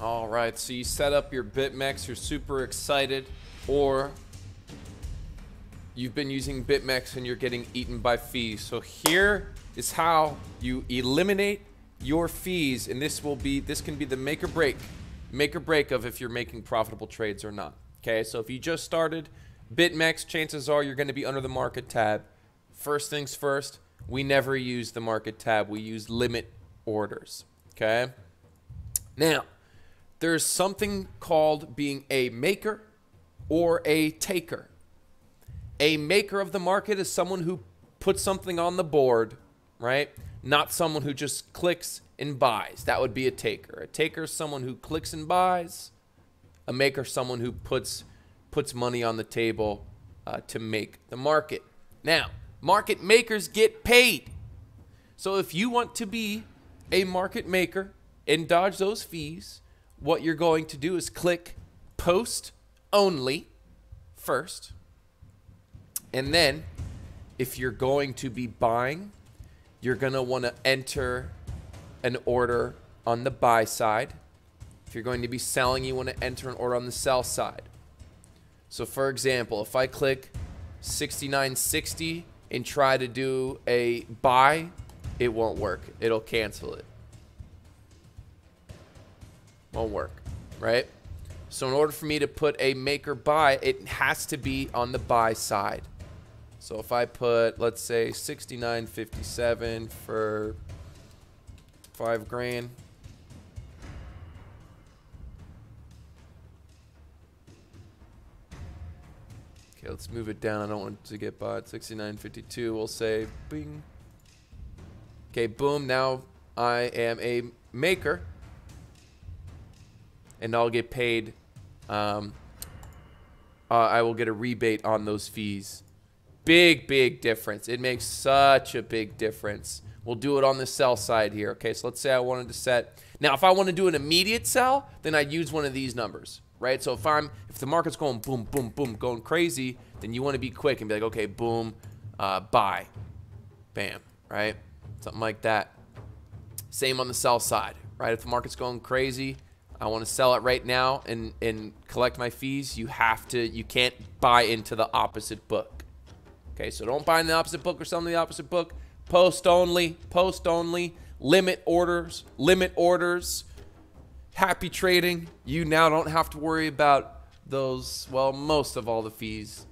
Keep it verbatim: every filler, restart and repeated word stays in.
All right, so you set up your BitMEX, you're super excited, or you've been using BitMEX and you're getting eaten by fees. So here is how you eliminate your fees, and this will be, this can be the make or break, make or break of if you're making profitable trades or not. Okay, so if you just started BitMEX, chances are you're going to be under the market tab. First things first, we never use the market tab. We use limit orders. Okay. Now, there's something called being a maker or a taker. A maker of the market is someone who puts something on the board, right? Not someone who just clicks and buys. That would be a taker. A taker is someone who clicks and buys. A maker is someone who puts puts money on the table uh, to make the market. Now, market makers get paid. So if you want to be a market maker and dodge those fees, what you're going to do is click post only first. And then if you're going to be buying, you're going to want to enter an order on the buy side. If you're going to be selling, you want to enter an order on the sell side. So for example, if I click sixty-nine sixty and try to do a buy, it won't work. It'll cancel it. Won't work, right? So in order for me to put a make or buy, it has to be on the buy side. So if I put, let's say sixty-nine fifty-seven for five grand. Okay, let's move it down. I don't want it to get bought. sixty-nine fifty-two, we'll say bing. Okay, boom, now I am a maker and I'll get paid. Um, uh, I will get a rebate on those fees. Big, big difference. It makes such a big difference. We'll do it on the sell side here. Okay, so let's say I wanted to set. Now, if I want to do an immediate sell, then I'd use one of these numbers, right? So if I'm, if the market's going boom, boom, boom, going crazy, then you want to be quick and be like, okay, boom, uh, buy, bam, right? Something like that. Same on the sell side, right? If the market's going crazy, I want to sell it right now and and collect my fees. You have to, you can't buy into the opposite book. Okay, so don't buy in the opposite book or something in the opposite book. Post only, post only, limit orders, limit orders. Happy trading. You now don't have to worry about those, well, most of all the fees